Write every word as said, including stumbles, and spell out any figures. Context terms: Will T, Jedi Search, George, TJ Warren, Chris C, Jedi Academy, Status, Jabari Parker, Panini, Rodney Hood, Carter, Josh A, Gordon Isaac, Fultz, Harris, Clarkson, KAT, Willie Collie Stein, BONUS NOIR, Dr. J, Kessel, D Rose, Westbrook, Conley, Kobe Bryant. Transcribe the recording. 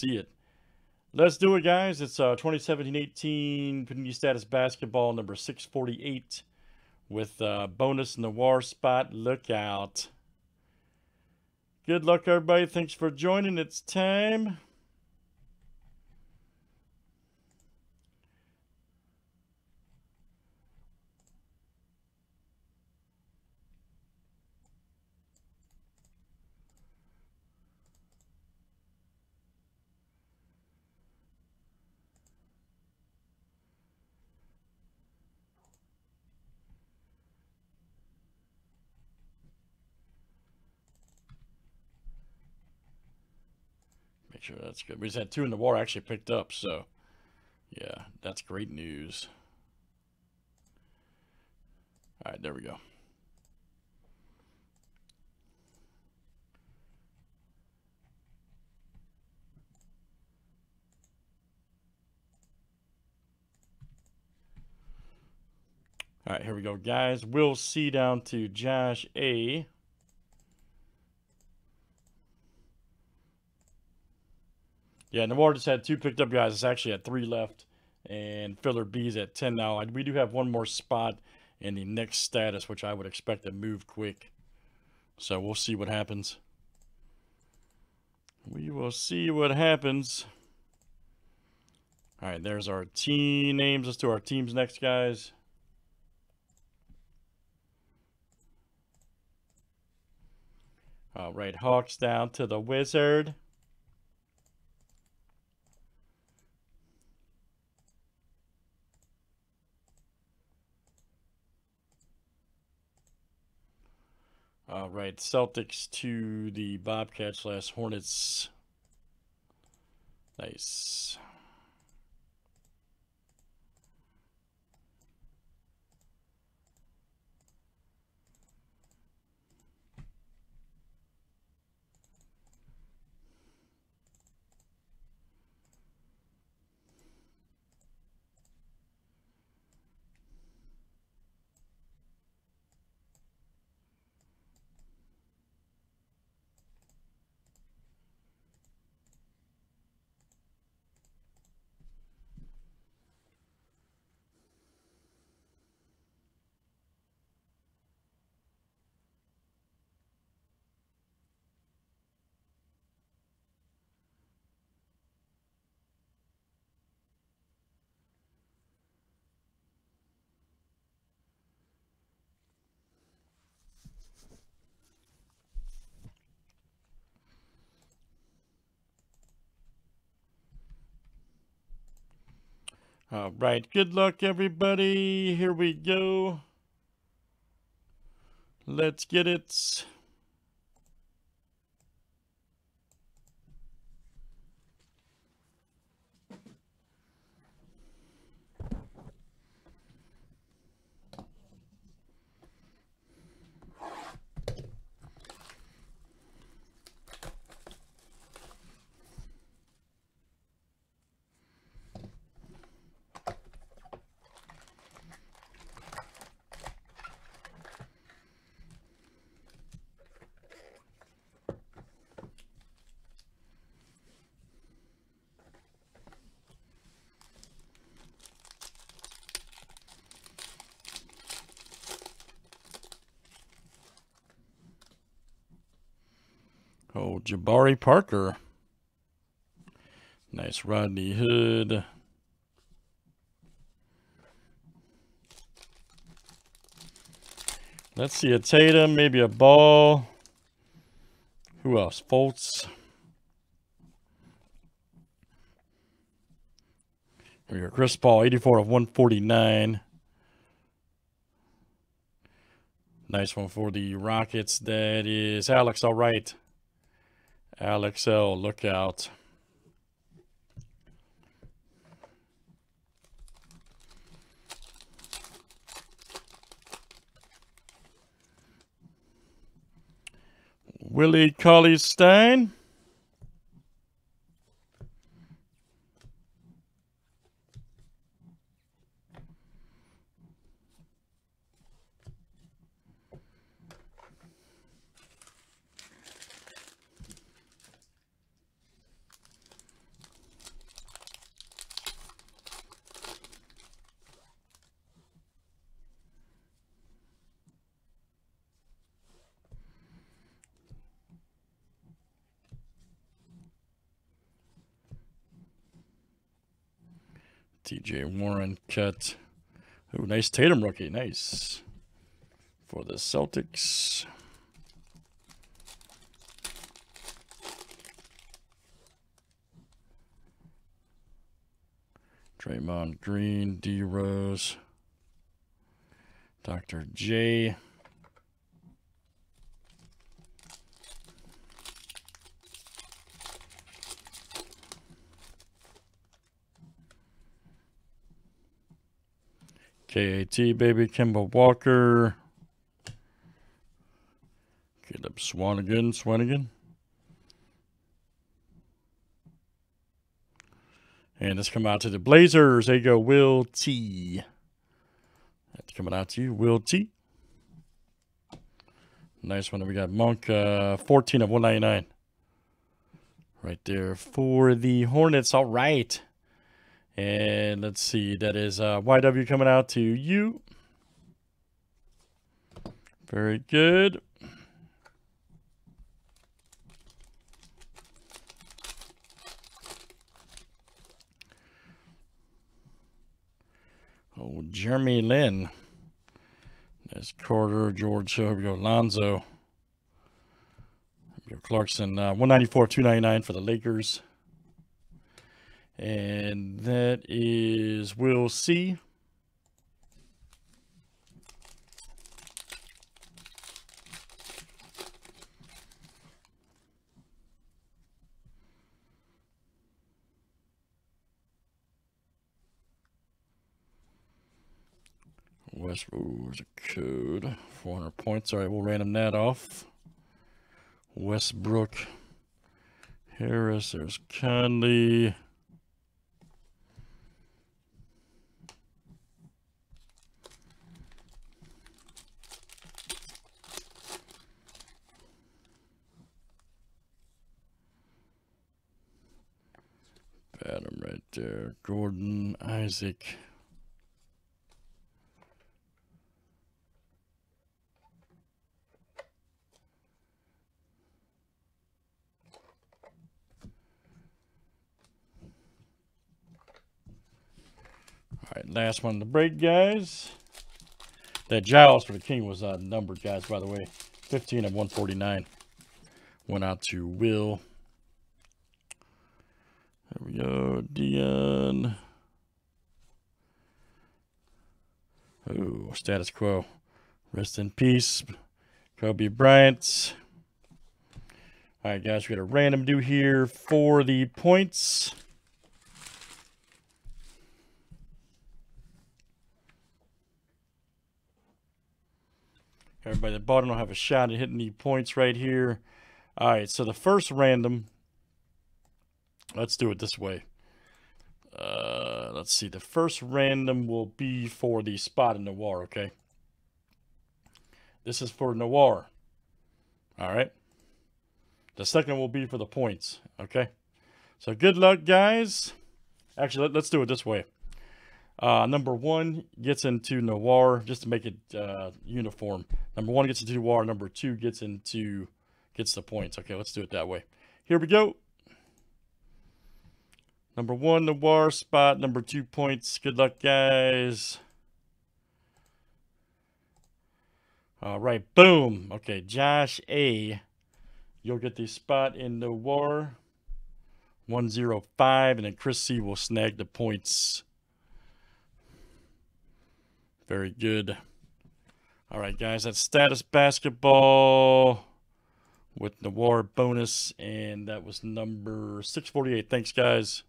see it. Let's do it, guys. It's uh, twenty seventeen eighteen Panini Status Basketball number six forty-eight with uh, bonus Noir spot. Look out. Good luck, everybody. Thanks for joining. It's time. Sure, that's good. We just had two in the water actually picked up, so yeah, that's great news. All right, there we go. All right, here we go, guys. Will C down to Josh A. Yeah, Noir just had two picked up, guys. It's actually at three left. And filler B's at ten now. We do have one more spot in the next status, which I would expect to move quick. So we'll see what happens. We will see what happens. All right, there's our team names. Let's do our teams next, guys. All right, Hawks down to the Wizard. All right, Celtics to the Bobcats slash Hornets. Nice. All right, good luck, everybody. Here we go. Let's get it. Oh, Jabari Parker. Nice Rodney Hood. Let's see, a Tatum, maybe a Ball. Who else? Fultz. Here we go. Chris Paul, eighty-four of one forty-nine. Nice one for the Rockets. That is Alex. All right. Alex L, look out. Willie Collie Stein. T J Warren, K A T. Ooh, nice Tatum rookie. Nice. For the Celtics. Draymond Green, D Rose, Doctor J. K A T, baby, Kimba Walker. Get up Swanigan, Swanigan. And it's come out to the Blazers. There you go, Will T. That's coming out to you, Will T. Nice one. We got Monk, uh, fourteen of one ninety-nine. Right there for the Hornets. All right. And let's see. That is uh, Y W coming out to you. Very good. Oh, Jeremy Lin. That's Carter, George. So here we go, Lonzo. Here we go, Clarkson. Uh, one ninety-four of two ninety-nine for the Lakers. And that is Will C. Westbrook, where's a code? four hundred points. All right, we'll random that off. Westbrook, Harris, there's Conley. Got him right there. Gordon Isaac. All right, last one to break, guys. That Giles for the King was uh, numbered, guys, by the way. fifteen of one forty-nine. Went out to Will. There we go, Dion. Oh, status quo. Rest in peace, Kobe Bryant. All right, guys, we got a random do here for the points. Everybody at the bottom will have a shot at hitting the points right here. All right, so the first random, let's do it this way. Uh, let's see. The first random will be for the spot in Noir, okay? This is for Noir. All right? The second will be for the points, okay? So good luck, guys. Actually, let, let's do it this way. Uh, number one gets into Noir, just to make it uh, uniform. Number one gets into Noir. Number two gets into gets the points. Okay, let's do it that way. Here we go. Number one, Noir spot. Number two, points. Good luck, guys. All right, boom. Okay, Josh A. You'll get the spot in Noir. one oh five, and then Chris C will snag the points. Very good. All right, guys, that's Status Basketball with Noir bonus, and that was number six forty-eight. Thanks, guys.